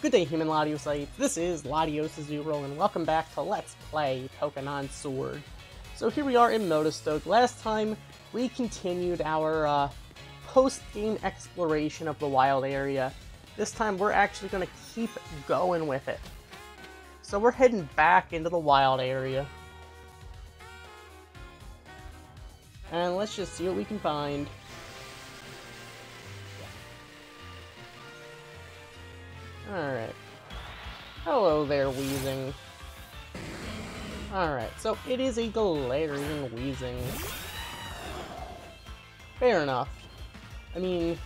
Good day, human Latiosites. This is LatiosAzurill, and welcome back to Let's Play Pokemon Sword. So here we are in Motostoke. Last time, we continued our post-game exploration of the wild area. This time, we're actually going to keep going with it. So we're heading back into the wild area. And let's just see what we can find. Alright. Hello there, Weezing. Alright, so it is a Galarian Weezing. Fair enough. I mean,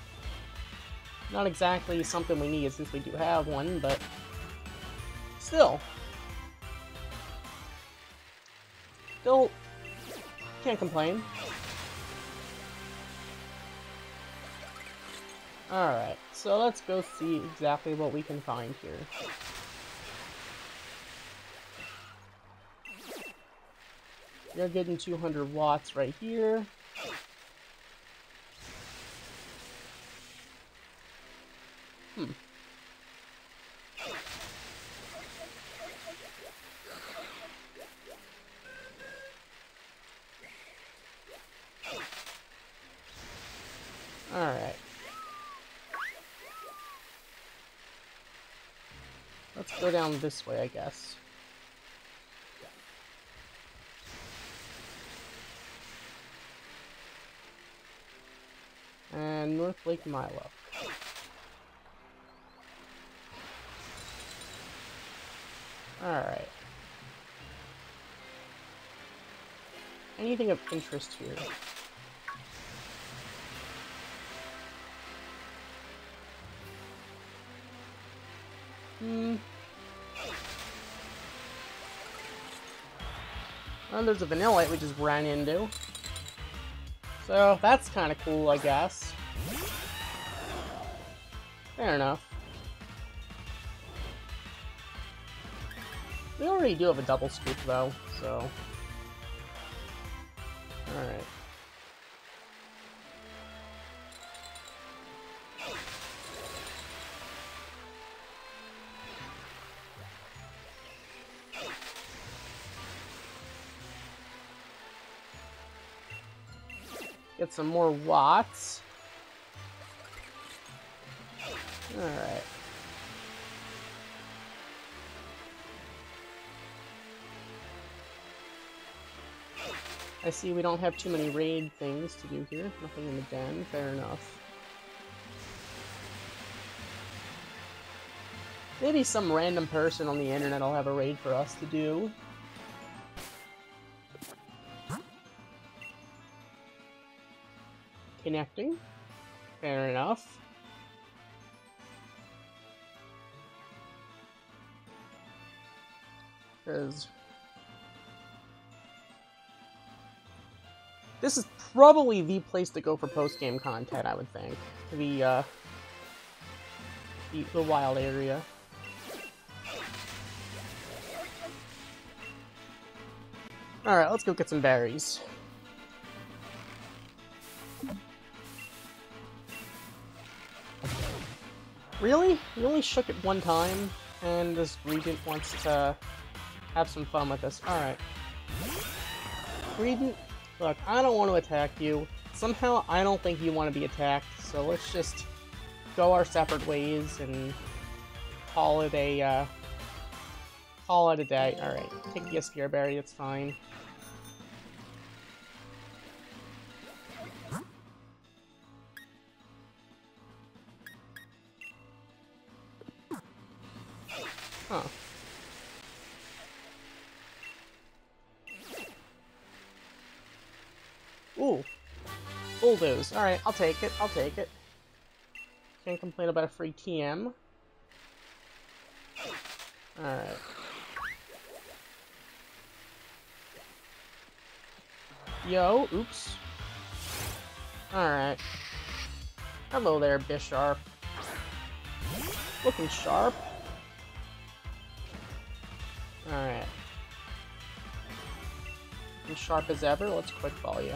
not exactly something we need since we do have one, but still. Still, can't complain. Alright, so let's go see exactly what we can find here. You're getting 200 watts right here. Alright. Let's go down this way, I guess. And North Lake Milo. Alright. Anything of interest here? Well, there's a Vanillite we just ran into. So, that's kind of cool, I guess. Fair enough. We already do have a double scoop, though, so... Alright. Get some more watts. Alright. I see we don't have too many raid things to do here. Nothing in the den. Fair enough. Maybe some random person on the internet will have a raid for us to do. Connecting. Fair enough. Because this is probably the place to go for post-game content, I would think. The wild area. Alright, let's go get some berries. Really? We only shook it one time, and this Greedent wants to have some fun with us. Alright. Greedent, look, I don't want to attack you. Somehow, I don't think you want to be attacked, so let's just go our separate ways and call it a day. Alright, take the Spear Berry, it's fine. Huh. Ooh. Bulldoze. Alright, I'll take it. I'll take it. Can't complain about a free TM. Alright. Yo, oops. Alright. Hello there, Bisharp. Looking sharp. Alright. As sharp as ever, let's quick ball you.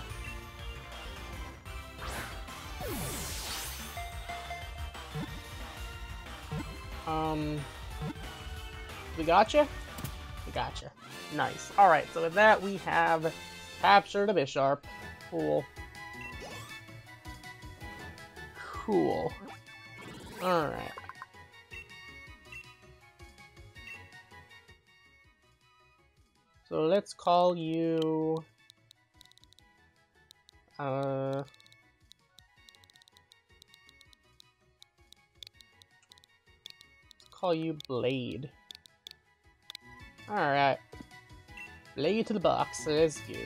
We gotcha? We gotcha. Nice. Alright, so with that, we have captured a Bisharp. Cool. Cool. Alright. So let's call you... call you Blade. Alright. Blade to the box, there's you.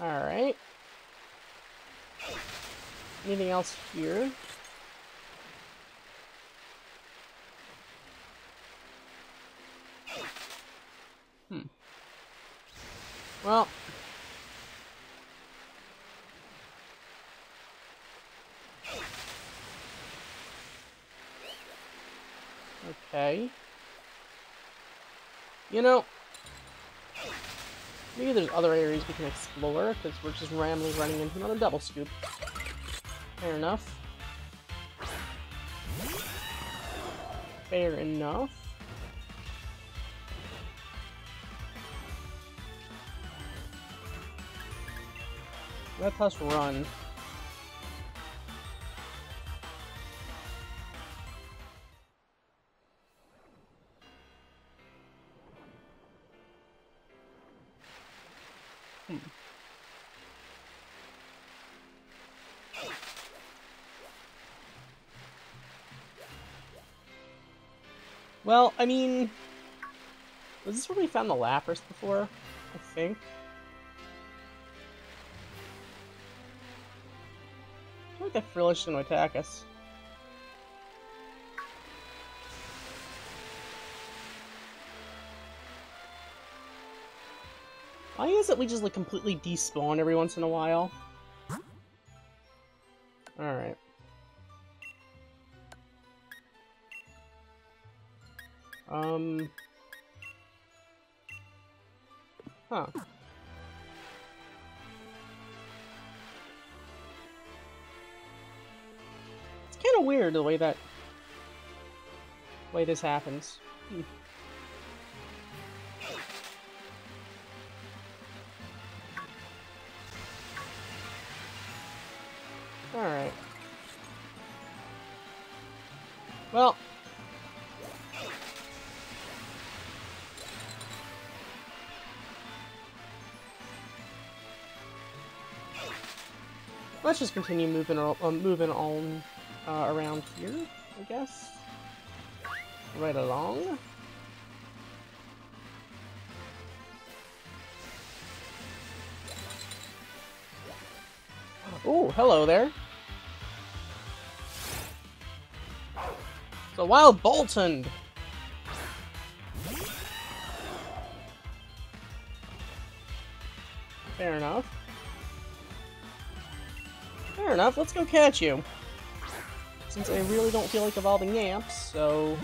Alright. Anything else here? Well. Okay. You know, maybe there's other areas we can explore, because we're just randomly running into another double scoop. Fair enough. Fair enough. Let us run. Well, I mean, was this where we found the Lapras before? I think. I feel like that Frillish is gonna attack us. Why is it we just like completely despawn every once in a while? Alright. Huh. It's kind of weird the way that... way this happens. Alright. Well... let's just continue moving around here, I guess. Right along. Oh, hello there. So while boltoned. Fair enough. Fair enough, let's go catch you. Since I really don't feel like evolving Yamps, so...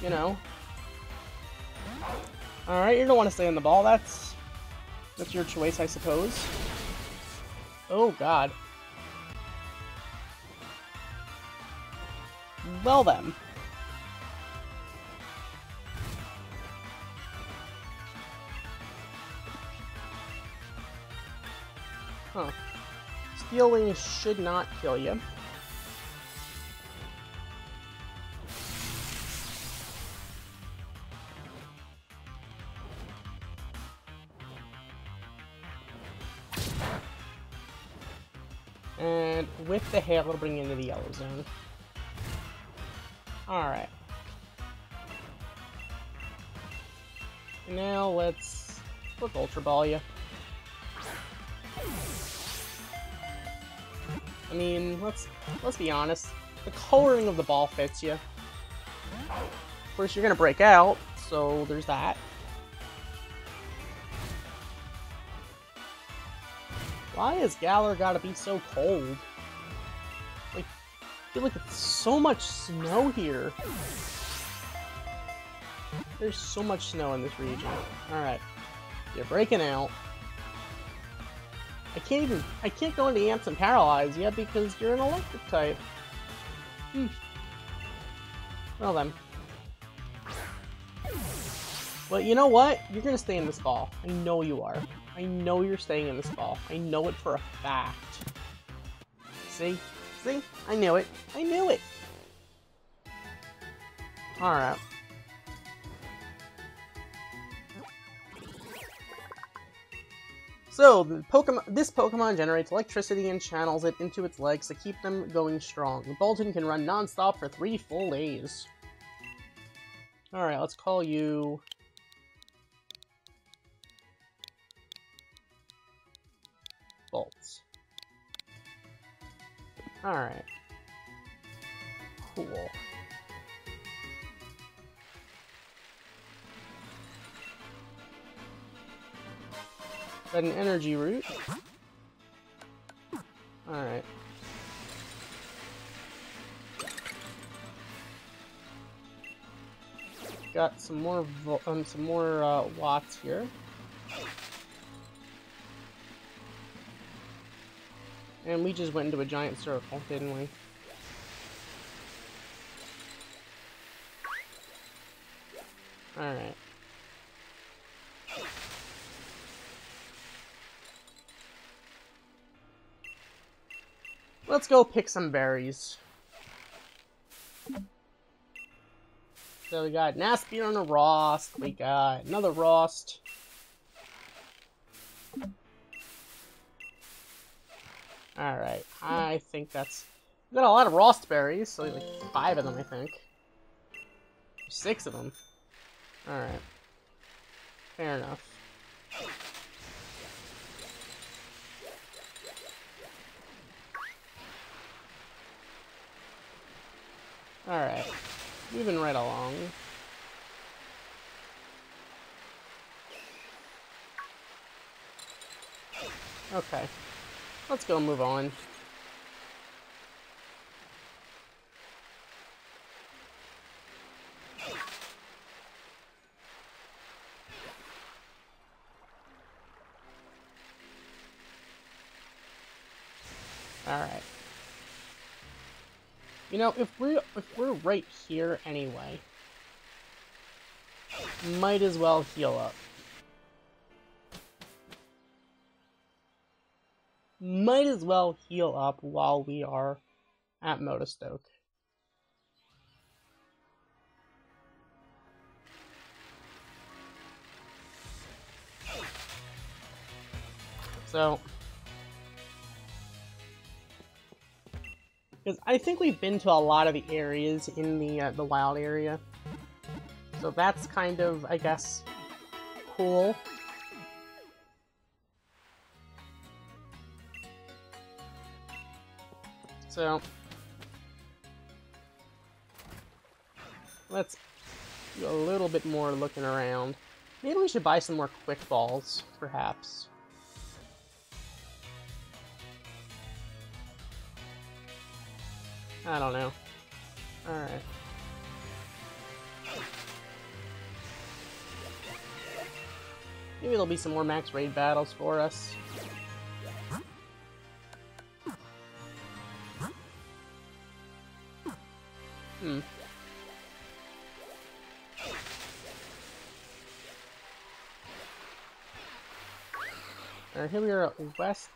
you know. Alright, you're gonna want to stay on the ball, that's your choice, I suppose. Oh, God. Well then. Huh. Healing should not kill you. And with the hail, it'll bring you into the yellow zone. Alright. Now let's Ultra Ball you. I mean, let's be honest. The coloring of the ball fits you. Of course, you're gonna break out, so there's that. Why has Galar gotta be so cold? Like, I feel like it's so much snow here. There's so much snow in this region. Alright. You're breaking out. I can't go into Yamps and Paralyze yet because you're an electric type. Hmm. Well then. But you know what? You're gonna stay in this ball. I know you are. I know you're staying in this ball. I know it for a fact. See? See? I knew it. I knew it! Alright. So, this Pokemon generates electricity and channels it into its legs to keep them going strong. The Bolton can run non-stop for 3 full days. Alright, let's call you... Bolts. Alright. Cool. Is that an energy root? Alright. Got some more watts here. And we just went into a giant circle, didn't we? Alright. Let's go pick some berries. So we got Naspier and a Rost. We got another Rost. Alright, I think that's... We've got a lot of Rost berries, so like 5 of them, I think. 6 of them. Alright. Fair enough. Alright, moving right along. Okay, let's go move on. Alright. You know, if we're right here anyway, might as well heal up. Might as well heal up while we are at Motostoke. So... Because I think we've been to a lot of the areas in the wild area. So that's kind of, I guess, cool. So... Let's do a little bit more looking around. Maybe we should buy some more quick balls, perhaps. I don't know. Alright. Maybe there'll be some more max raid battles for us. Hmm. Alright, here we are at West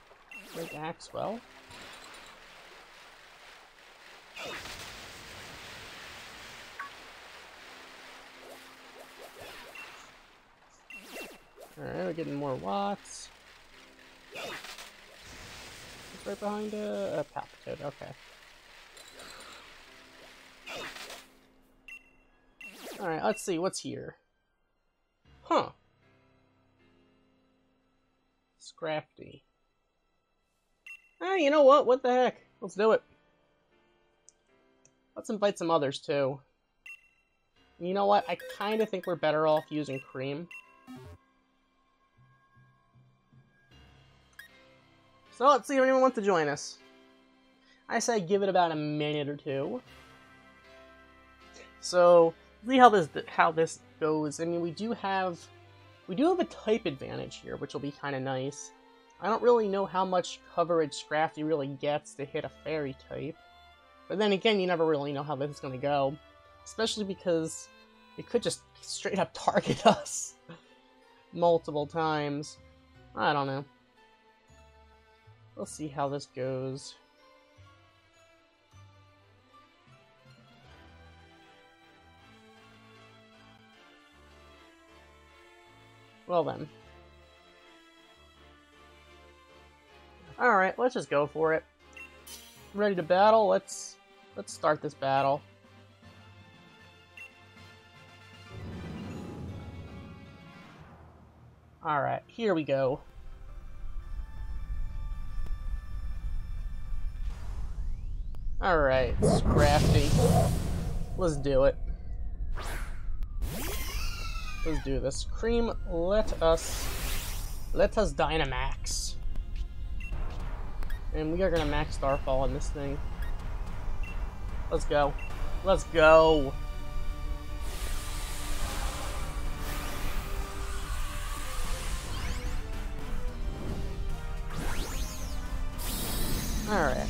Lake Axwell. Alright, we're getting more watts. It's right behind a Palpitoad, okay. Alright, let's see, what's here? Huh. Scrafty. Hey, you know what the heck? Let's do it. Let's invite some others, too. And you know what? I kind of think we're better off using cream. So let's see if anyone wants to join us. I say give it about a minute or two. So see how this goes. I mean, we do have a type advantage here, which will be kind of nice. I don't really know how much coverage Scrafty really gets to hit a fairy type. But then again, you never really know how this is going to go. Especially because it could just straight up target us multiple times. I don't know. We'll see how this goes. Well then. Alright, let's just go for it. Ready to battle? Let's start this battle. Alright, here we go. Alright, Scrafty. Let's do it. Let's do this. Cream, let us Dynamax. And we are gonna max Starfall on this thing. Let's go. Let's go! Alright.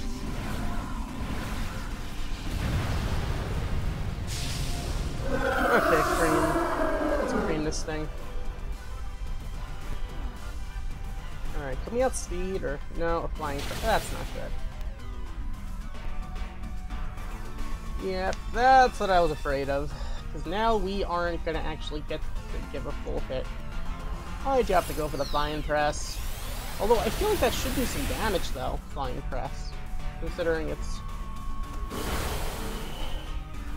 Okay, cream. Let's cream this thing. Alright, can we outspeed or no? A flying press. That's not good. Yeah, that's what I was afraid of. Because now we aren't going to actually get to give a full hit. I do have to go for the flying press. Although I feel like that should do some damage though, flying press. Considering it's.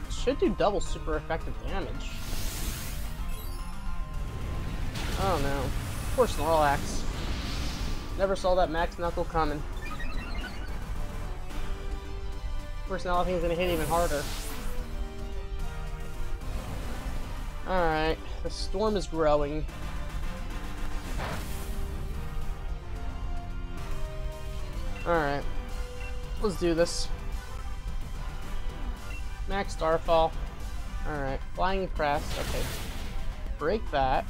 It should do double super effective damage. Oh no. Poor Snorlax. Never saw that max knuckle coming. Of course, now I think it's gonna hit even harder. Alright, the storm is growing. Alright, let's do this. Max Starfall. Alright, flying press. Okay, break that.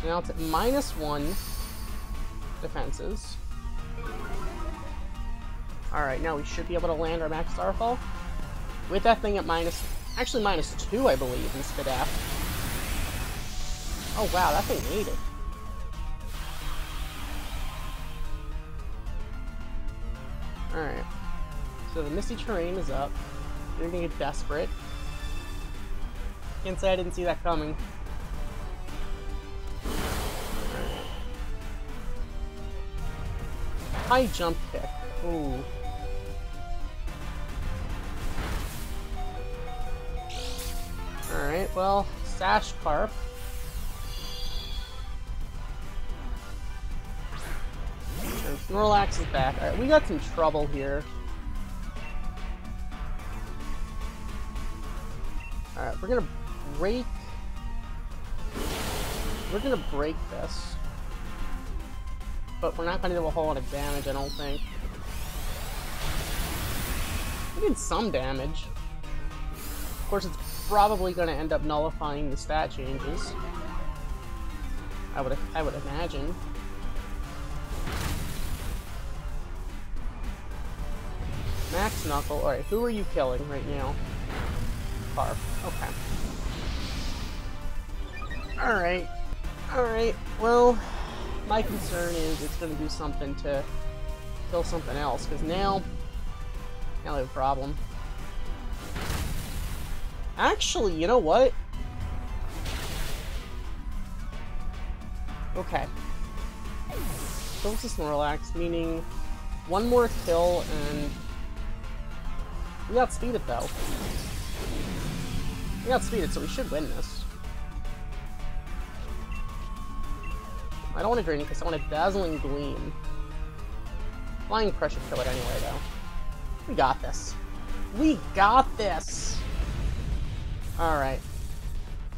So now it's at -1. Defenses. Alright, now we should be able to land our max Starfall. With that thing at minus two, I believe, in Spidap. Oh wow, that thing ate it. Alright. So the Misty Terrain is up. They're gonna get desperate. Can't say I didn't see that coming. High jump kick. Ooh. Alright, well, Sash Carp. And Snorlax is back. Alright, we got some trouble here. Alright, we're gonna break this. But we're not going to do a whole lot of damage, I don't think. We did some damage. Of course, it's probably going to end up nullifying the stat changes. I would imagine. Max Knuckle. Alright, who are you killing right now? Barf. Okay. Alright. Alright, well... My concern is it's going to do something to kill something else, because now they have a problem. Actually, you know what? Okay. Kills the Snorlax, meaning one more kill and we outspeed it though. We outspeed it, so we should win this. I don't want to drain it because I want a Dazzling Gleam. Flying pressure kill it anyway, though. We got this. We got this! Alright.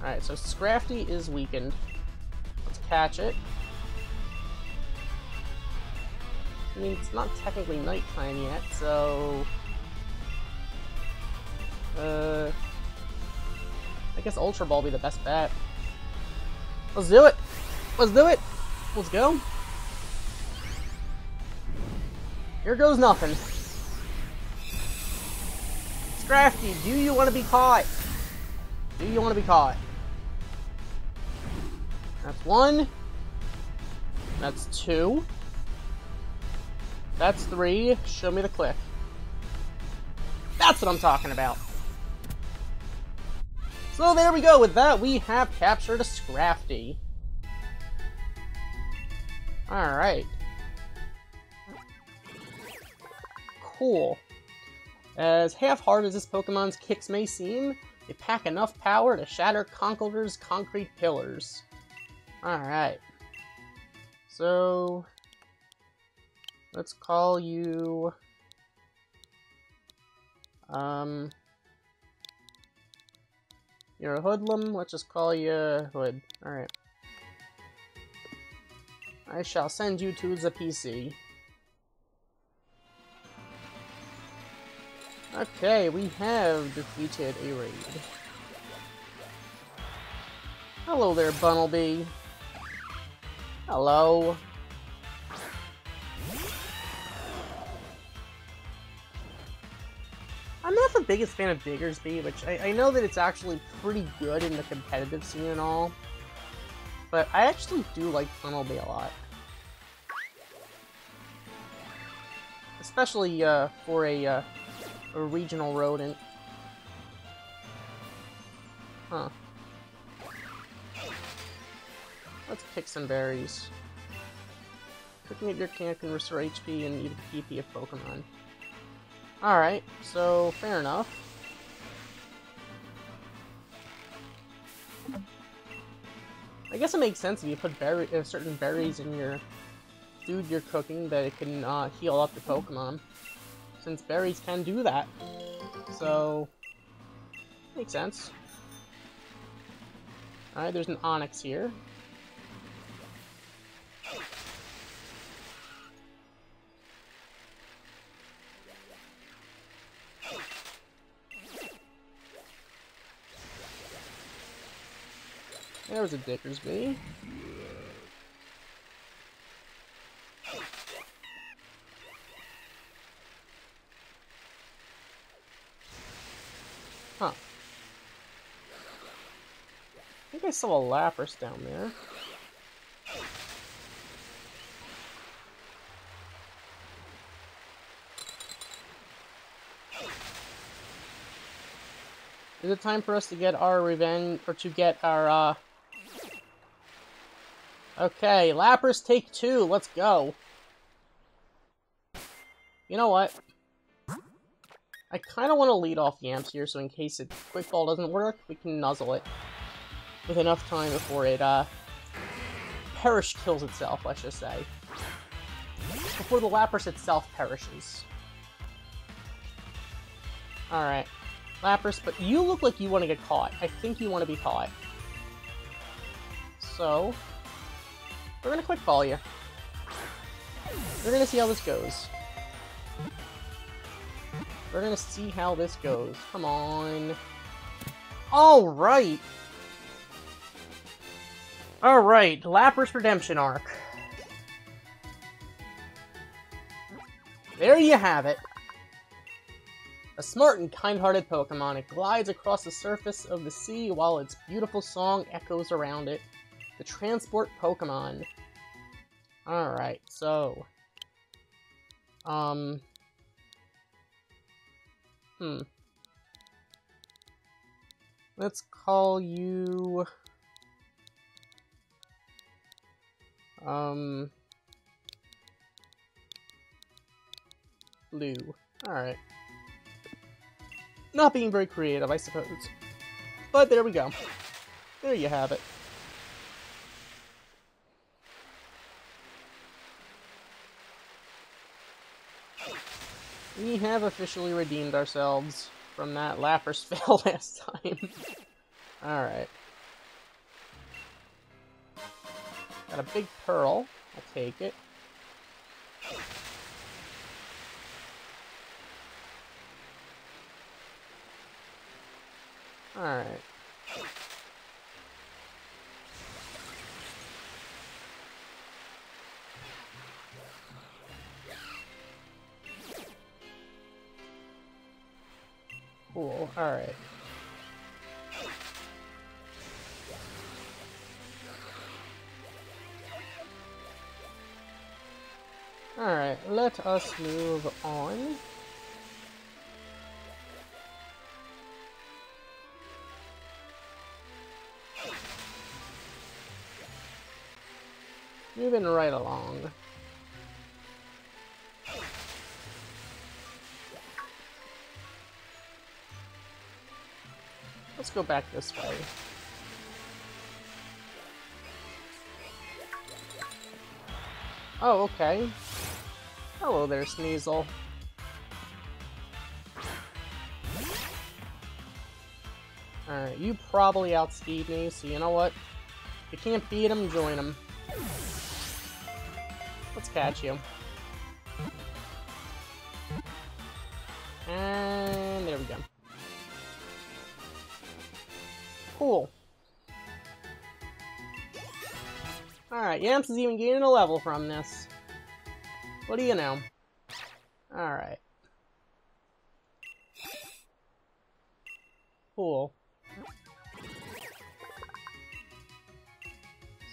Alright, so Scrafty is weakened. Let's catch it. I mean, it's not technically nighttime yet, so... I guess Ultra Ball will be the best bet. Let's do it! Let's do it! Let's go! Here goes nothing. Scrafty, do you want to be caught? Do you want to be caught? That's one. That's two. That's three. Show me the click. That's what I'm talking about. So there we go. With that, we have captured a Scrafty. Alright. Cool. As half-hard as this Pokemon's kicks may seem, they pack enough power to shatter Conkeldur's concrete pillars. Alright. So... let's call you... you're a hoodlum, let's just call you Hood. Alright. I shall send you to the PC. Okay, we have defeated a raid. Hello there, Bunnelby. Hello. I'm not the biggest fan of Diggersby, which I know that it's actually pretty good in the competitive scene and all, but I actually do like Bunnelby a lot. Especially for a regional rodent. Huh. Let's pick some berries. Cooking at your camp can restore HP and eat a PP of Pokemon. Alright, so fair enough. I guess it makes sense if you put certain berries in your food you're cooking that it can heal up your Pokemon. Since berries can do that. So, makes sense. Alright, there's an Onix here. There's a Diggersby. Huh. I think I saw a Lapras down there. Is it time for us to get our revenge, or to get our, Okay, Lapras, take two. Let's go. You know what? I kind of want to lead off Yamps here, so in case the quick ball doesn't work, we can nuzzle it with enough time before it perish kills itself. Let's just say before the Lapras itself perishes. All right, Lapras, but you look like you want to get caught. I think you want to be caught. So. We're gonna quick ball you. We're gonna see how this goes. We're gonna see how this goes. Come on. Alright! Alright, Lapras Redemption Arc. There you have it. A smart and kind-hearted Pokemon. It glides across the surface of the sea while its beautiful song echoes around it. The transport Pokemon. Alright, so... Let's call you... Blue. Alright. Not being very creative, I suppose. But there we go. There you have it. We have officially redeemed ourselves from that Lapras fail last time. Alright. Got a big pearl. I'll take it. Alright. Cool, alright. Alright, let us move on. Moving right along. Let's go back this way. Oh, okay. Hello there, Sneasel. Alright, you probably outspeed me, so you know what? If you can't beat him, join him. Let's catch you. And there we go. Cool. Alright, Yamps is even gaining a level from this. What do you know? Alright. Cool.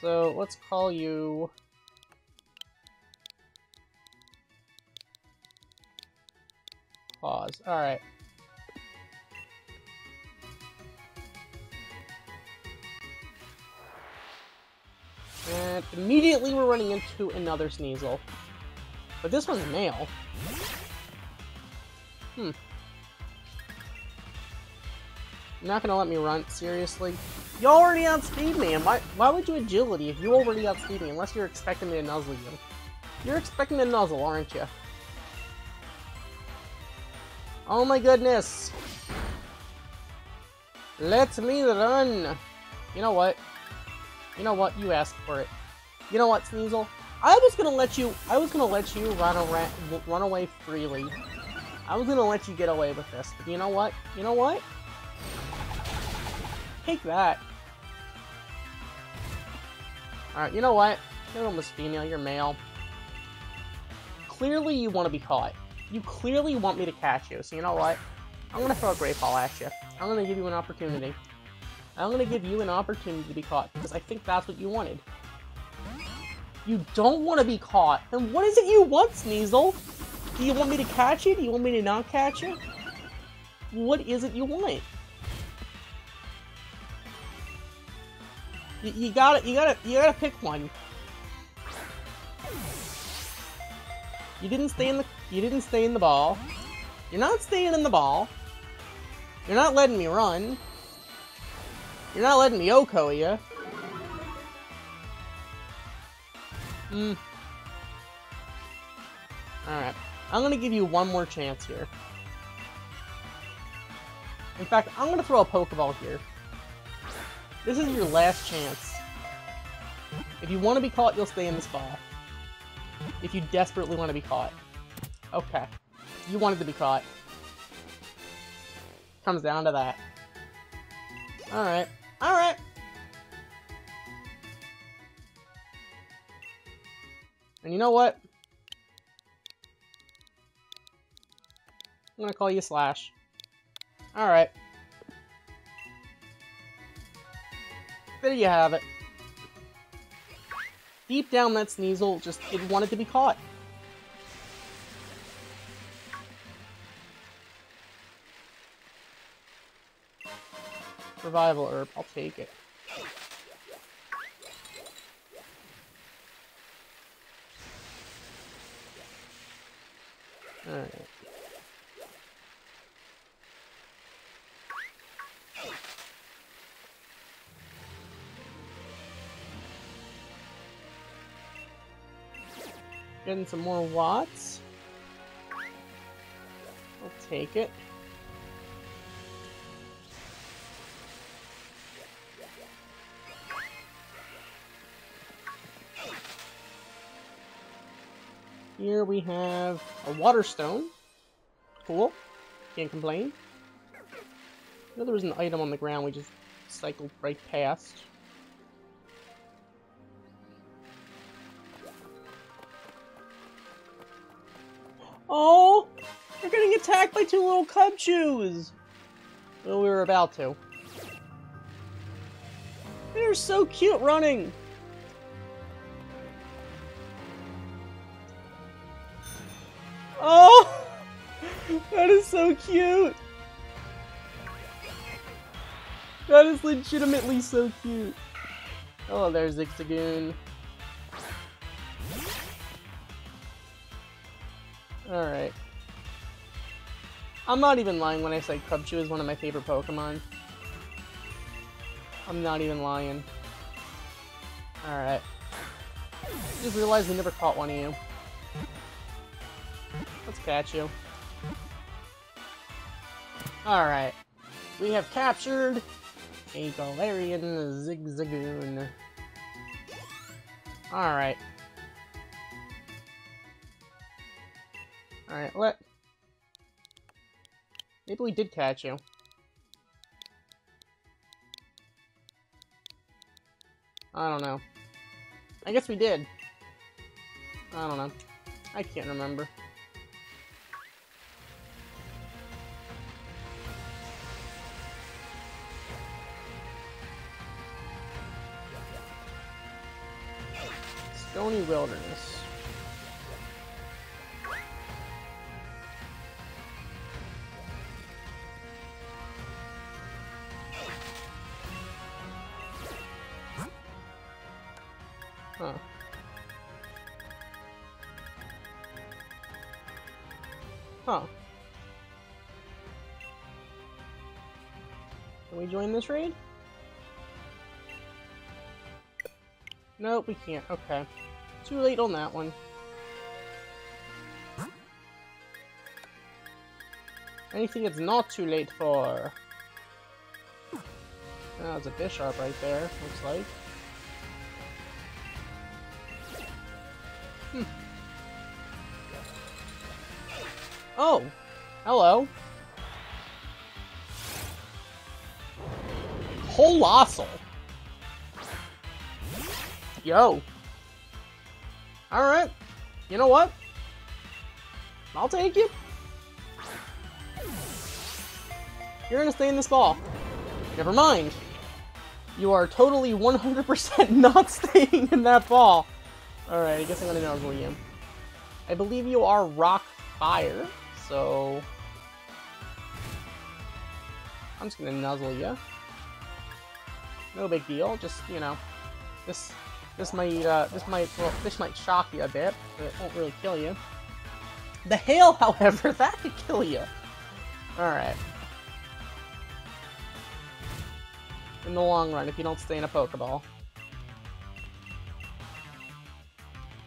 So, let's call you... Pause. Alright. And immediately we're running into another Sneasel. But this one's male. Hmm. You're not gonna let me run, seriously? You already outspeed me, and why would you agility if you already outspeed me, unless you're expecting me to nuzzle you? You're expecting to nuzzle, aren't you? Oh my goodness! Let me run! You know what? You know what? You asked for it. You know what, Sneasel? I was gonna let you run away freely. I was gonna let you get away with this, but you know what? You know what? Take that. Alright, you know what? You're almost female, you're male. Clearly you want to be caught. You clearly want me to catch you, so you know what? I'm gonna throw a Great Ball at you. I'm gonna give you an opportunity. I'm gonna give you an opportunity to be caught, because I think that's what you wanted. You don't want to be caught. Then what is it you want, Sneasel? Do you want me to catch you? Do you want me to not catch you? What is it you want? You gotta pick one. You didn't stay in the ball. You're not staying in the ball. You're not letting me run. You're not letting me Yoko you. Hmm. Alright. I'm gonna give you one more chance here. In fact, I'm gonna throw a Pokeball here. This is your last chance. If you want to be caught, you'll stay in this ball. If you desperately want to be caught. Okay. You wanted to be caught. Comes down to that. Alright. Alright! And you know what? I'm gonna call you Slash. Alright. There you have it. Deep down that Sneasel just didn't want it to be caught. Revival Herb, I'll take it. Alright. Getting some more watts. I'll take it. Here we have a water stone. Cool. Can't complain. know there was an item on the ground we just cycled right past. Oh! We're getting attacked by two little cub chews! Well, we were about to. They're so cute running! Oh! That is so cute! That is legitimately so cute! Oh, there's Ixagoon. Alright. I'm not even lying when I say Cubchoo is one of my favorite Pokemon. I'm not even lying. Alright. I just realized we never caught one of you. Let's catch you. Alright. We have captured a Galarian Zigzagoon. Alright. Alright, let... Maybe we did catch you. I don't know. I guess we did. I don't know. I can't remember. Stony Wilderness. Huh. Huh. Can we join this raid? Nope, we can't. Okay. Too late on that one. Anything it's not too late for. Oh, there's a Bisharp right there, looks like. Hmm. Oh! Hello! Colossal! Yo! Alright! You know what? I'll take you! You're gonna stay in this ball. Never mind! You are totally 100% not staying in that ball! Alright, I guess I'm gonna know you. I believe you are rock fire, so I'm just gonna nuzzle you. No big deal, just, you know, this might shock you a bit, but it won't really kill you. The hail, however, that could kill you. Alright. In the long run, if you don't stay in a Pokeball.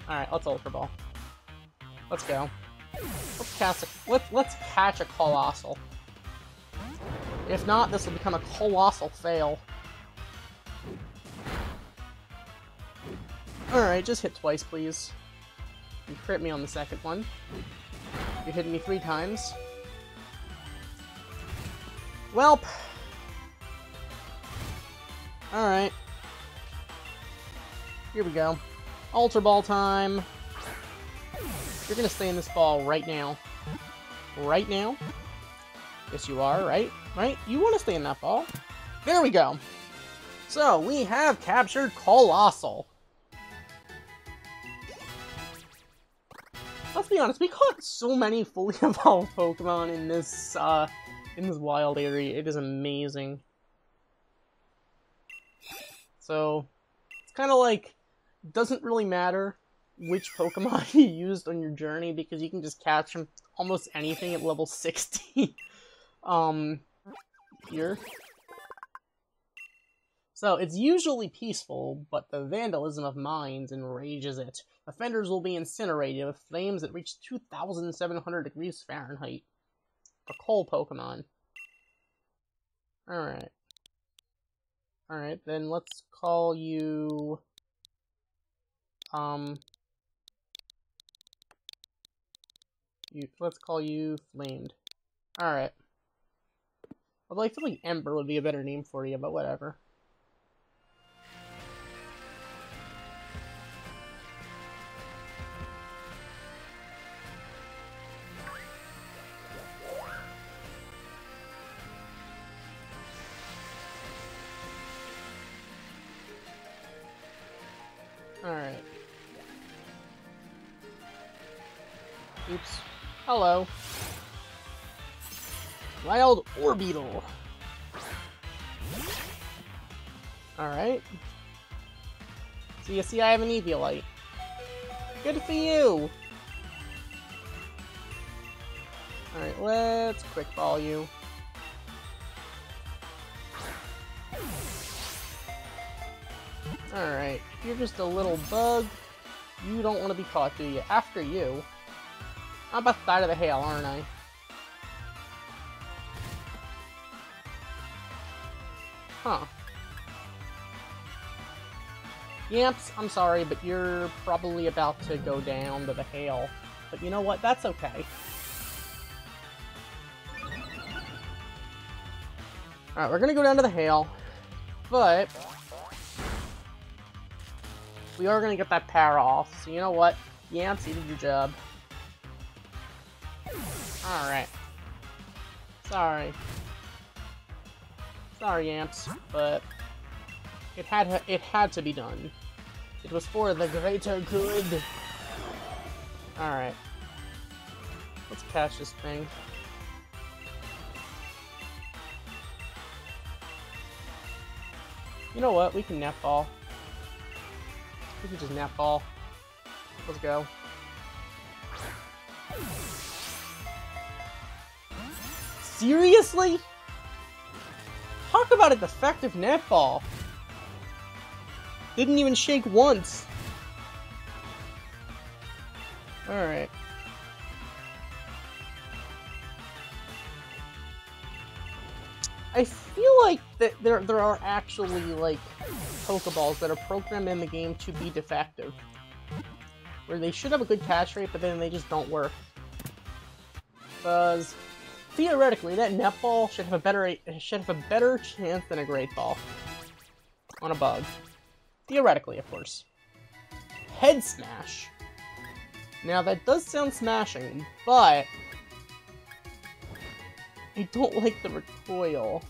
Alright, let's Ultra Ball. Let's go. Let's catch a Coalossal. If not, this will become a Colossal fail. Alright, just hit twice, please. You crit me on the second one. You hit me three times. Welp! Alright. Here we go. Ultra Ball time! You're gonna stay in this ball right now. Right now? Yes, you are, right? Right? You wanna stay in that ball? There we go! So, we have captured Coalossal. Let's be honest, we caught so many fully evolved Pokemon in this wild area. It is amazing. So, it's kinda like... Doesn't really matter which Pokemon you used on your journey because you can just catch them almost anything at level 60. Here. So it's usually peaceful, but the vandalism of mines enrages it. Offenders will be incinerated with flames that reach 2,700 degrees Fahrenheit. A coal Pokemon. Alright. Alright, then let's call you... Let's call you Flamed. Alright. Although I feel like Ember would be a better name for you, but whatever. Alright. Oops. Hello. Wild Orbeetle. Alright. So you see I have an Eviolite. Good for you! Alright, let's quick ball you. Alright, you're just a little bug. You don't want to be caught, do you? After you. I'm about to die to the hail, aren't I? Huh. Yamps, I'm sorry, but you're probably about to go down to the hail. But you know what? That's okay. Alright, we're gonna go down to the hail. But... we are gonna get that para off, so you know what? Yamps, you did your job. Alright. Sorry. Sorry, Yamps, but it had to be done. It was for the greater good. Alright. Let's catch this thing. You know what? We can netball. We can just netball. Let's go. Seriously? Talk about a defective netball. Didn't even shake once. Alright. I feel like that there are actually, like, Pokeballs that are programmed in the game to be defective. Where they should have a good catch rate, but then they just don't work. Because theoretically, that netball should have a better chance than a great ball. On a bug. Theoretically, of course. Head smash. Now, that does sound smashing, but... I don't like the recoil.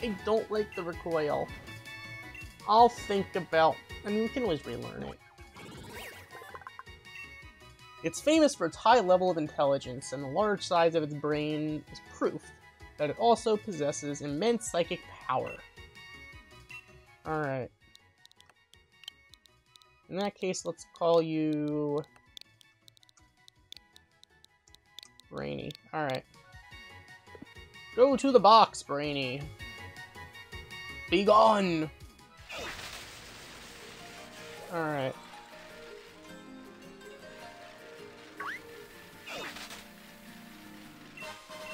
I don't like the recoil. I'll think about... I mean, we can always relearn it. It's famous for its high level of intelligence, and the large size of its brain is proof that it also possesses immense psychic power. Alright. In that case, let's call you... Brainy. Alright. Go to the box, Brainy. Be gone! Alright.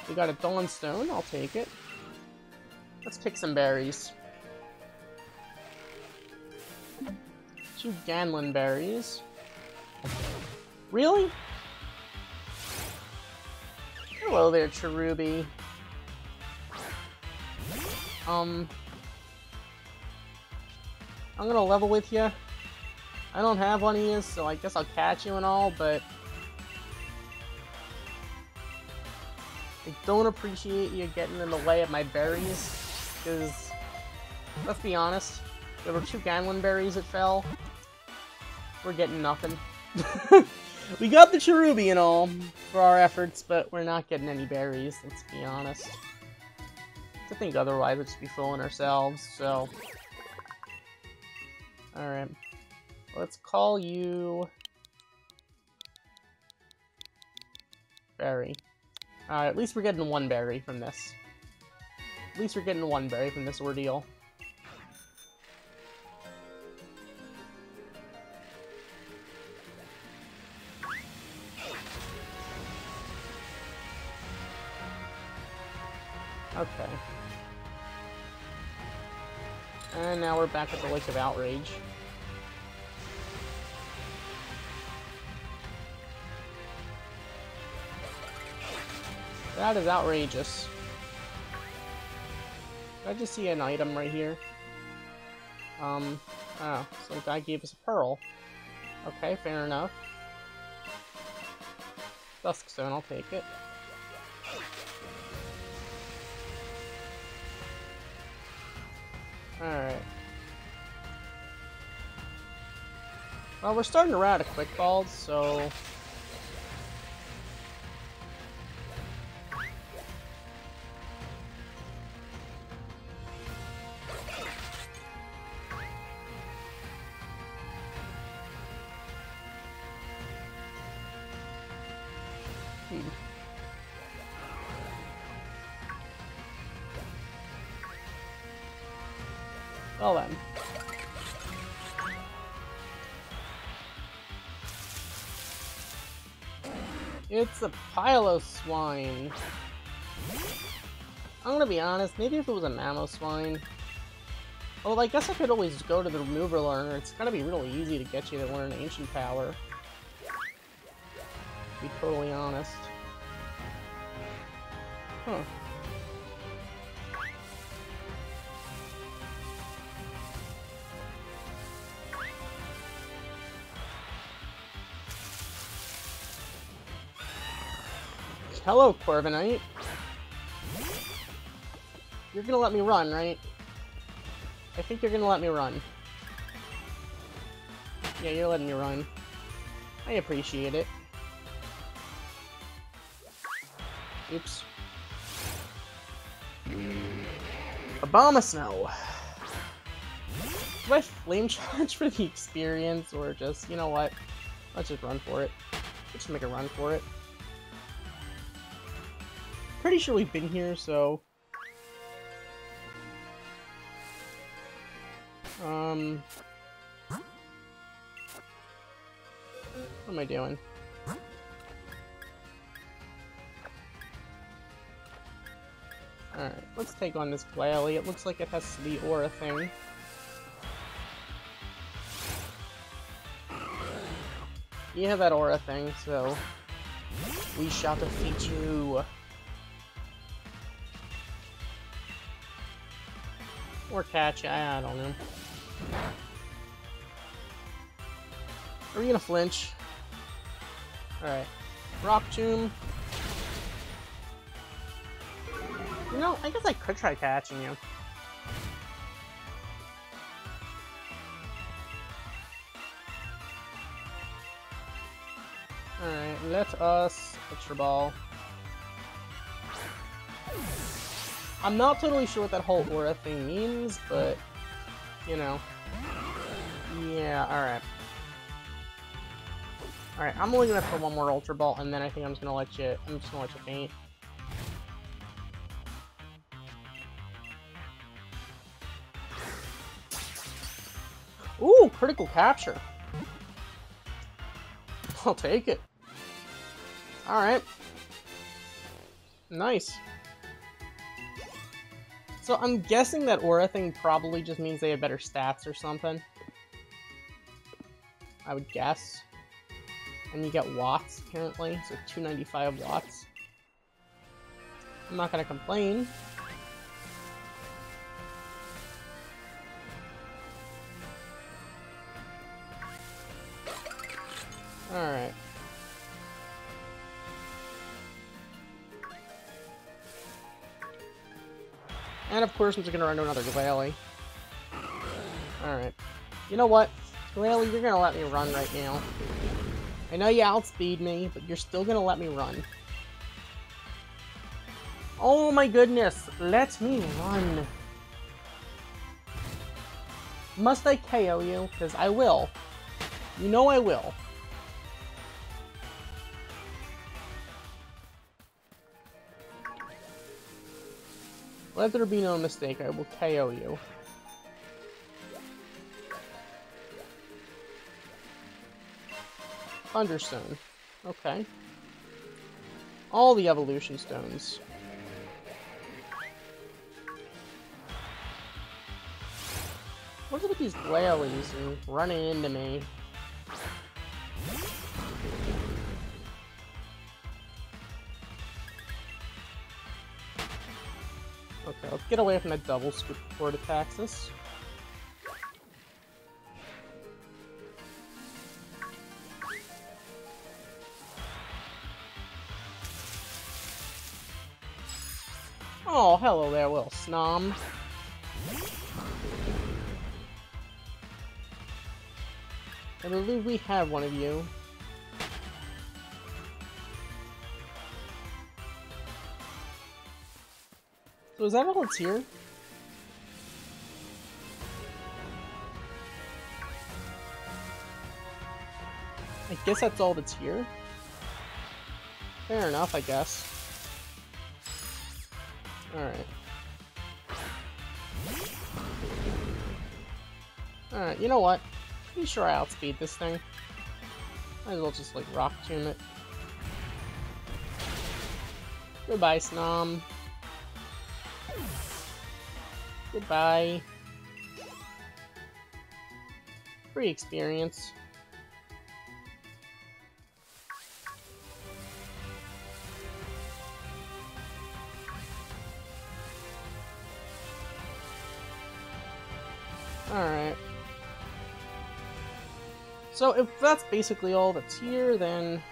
We got a Dawnstone, I'll take it. Let's pick some berries. Two Ganlon berries. Really? Hello there, Cherubi. I'm gonna level with you. I don't have one of you, so I guess I'll catch you and all, but... I don't appreciate you getting in the way of my berries, because, let's be honest, there were two Ganlon berries that fell. We're getting nothing. We got the Cherubi and all for our efforts, but we're not getting any berries, let's be honest. To think otherwise, we'd just be fooling ourselves, so... Alright. Let's call you... Berry. Alright, at least we're getting one berry from this. At least we're getting one berry from this ordeal. Okay. And now we're back at the Lake of Outrage. That is outrageous. Did I just see an item right here? Oh, some guy gave us a pearl. Okay, fair enough. Duskstone, I'll take it. Alright. Well, we're starting to run out of quick balls, so... Well then. It's a pile of swine. I'm gonna be honest, maybe if it was a Mamoswine. Well, I guess I could always go to the Remover Learner. It's gonna be really easy to get you to learn Ancient Power. To be totally honest. Huh. Hello, Corviknight. You're gonna let me run, right? I think you're gonna let me run. Yeah, you're letting me run. I appreciate it. Oops. Abomasnow. Do I flame charge for the experience, or just, you know what? Let's just run for it. Let's just make a run for it. Pretty sure we've been here, so... What am I doing? Alright, let's take on this Glalie. It looks like it has the aura thing. You have that aura thing, so... We shall defeat you! Or catch, I don't know. Are we gonna flinch? Alright. Rock Tomb. You know, I guess I could try catching you. Alright, let us Ultra Ball. I'm not totally sure what that whole aura thing means, but, you know. Yeah, alright. Alright, I'm only gonna put one more Ultra Ball, and then I think I'm just gonna let you faint. Ooh, critical capture! I'll take it. Alright. Nice. So I'm guessing that aura thing probably just means they have better stats or something. I would guess. And you get watts, apparently. So 295 watts. I'm not gonna complain. Alright. And of course, I'm just gonna run to another Glalie. Alright. You know what? Glalie, you're gonna let me run right now. I know you outspeed me, but you're still gonna let me run. Oh my goodness! Let me run! Must I KO you? Because I will. You know I will. Let there be no mistake, I will KO you. Thunderstone. Okay. All the evolution stones. What's up with these Glalies running into me? Okay, let's get away from that double scoop before it attacks us. Oh, hello there, little Snom. I believe we have one of you. So is that all it's here? I guess that's all that's here. Fair enough, I guess. Alright. Alright, you know what? Pretty sure I outspeed this thing. Might as well just, like, rock tune it. Goodbye, Snom. Goodbye. Free experience. Alright. So if that's basically all that's here, then...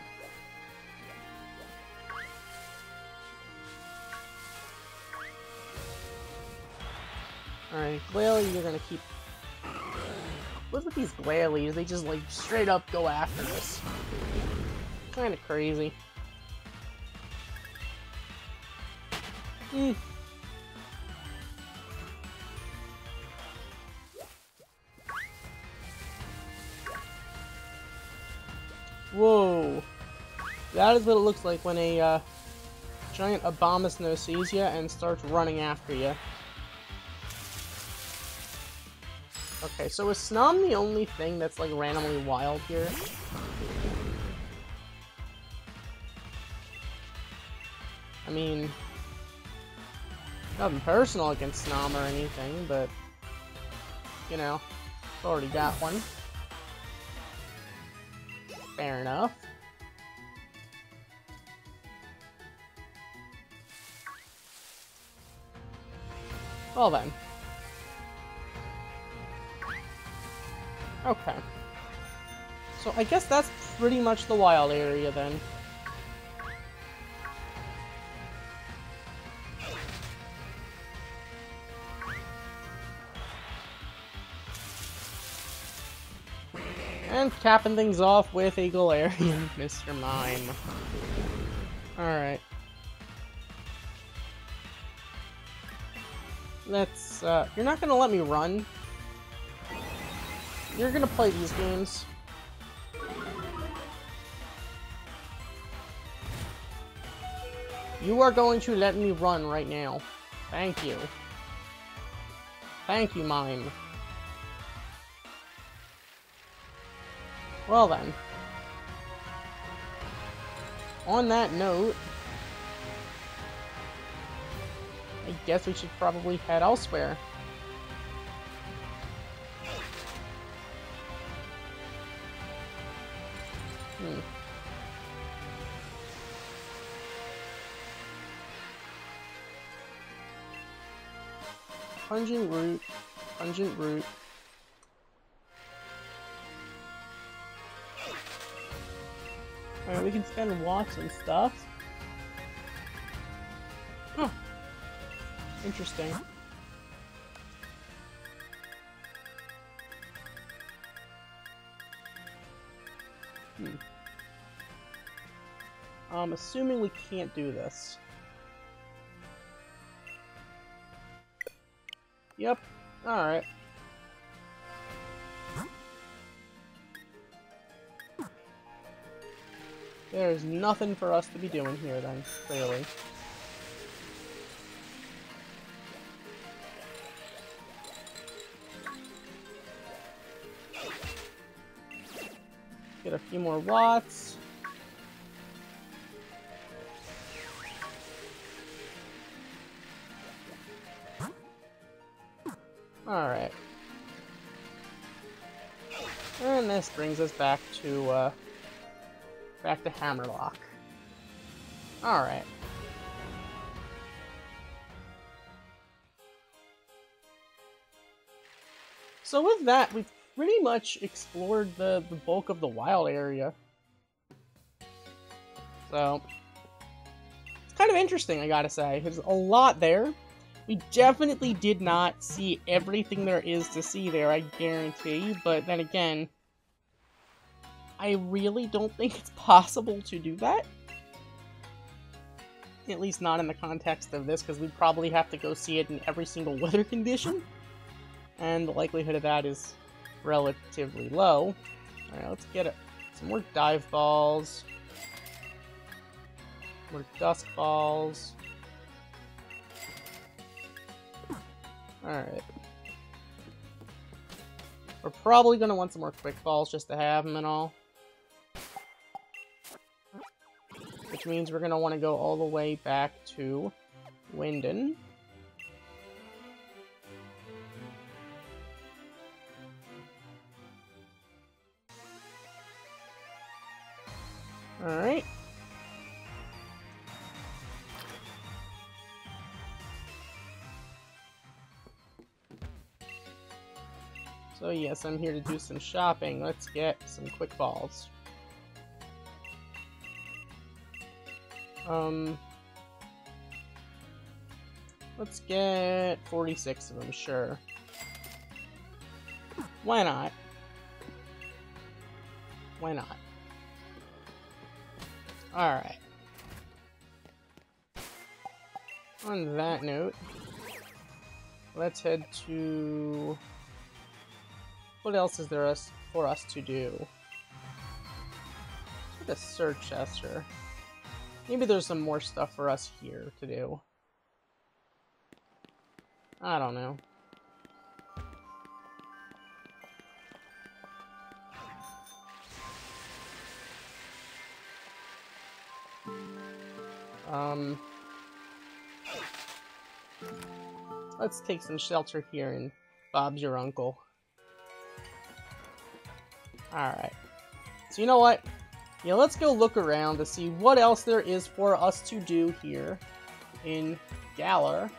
Alright, Glalie, you're gonna keep... What's with these Glalies? They just, like, straight up go after us. Kinda crazy. Whoa. That is what it looks like when a giant Abomasnow sees you and starts running after you. Okay, so is Snom the only thing that's, like, randomly wild here? I mean... Nothing personal against Snom or anything, but... You know, already got one. Fair enough. Well then. Okay. So I guess that's pretty much the wild area then. And capping things off with a Galarian, Mr. Mime. Alright. Let's, you're not gonna let me run. You're gonna play these games. You are going to let me run right now. Thank you. Thank you, Mime. Well then. On that note... I guess we should probably head elsewhere. Pungent root. Alright, we can spend watts and stuff. Huh. Interesting. I'm assuming we can't do this. Yep. Alright. There's nothing for us to be doing here then, clearly. Get a few more watts. Alright. And this brings us back to, Hammerlock. Alright. So with that, we've pretty much explored the bulk of the wild area. So, it's kind of interesting, I gotta say. There's a lot there. We definitely did not see everything there is to see there, I guarantee. But then again, I really don't think it's possible to do that. At least not in the context of this, because we'd probably have to go see it in every single weather condition. And the likelihood of that is relatively low. Alright, let's get some more dive balls. More dust balls. Alright. We're probably going to want some more quick balls just to have them and all. Which means we're going to want to go all the way back to Winden. Alright. So yes, I'm here to do some shopping. Let's get some quick balls. Let's get 46 of them, sure. Why not? Why not? Alright. On that note, let's head to... What else is there for us to do? Let's search Chester. Maybe there's some more stuff for us here to do. I don't know. Let's take some shelter here in Bob's Your Uncle. Alright, so you know what? Yeah, let's go look around to see what else there is for us to do here in Galar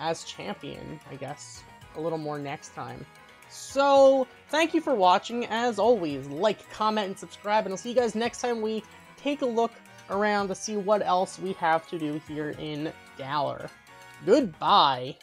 as champion, I guess. A little more next time. So, thank you for watching. As always, like, comment, and subscribe, and I'll see you guys next time we take a look around to see what else we have to do here in Galar. Goodbye!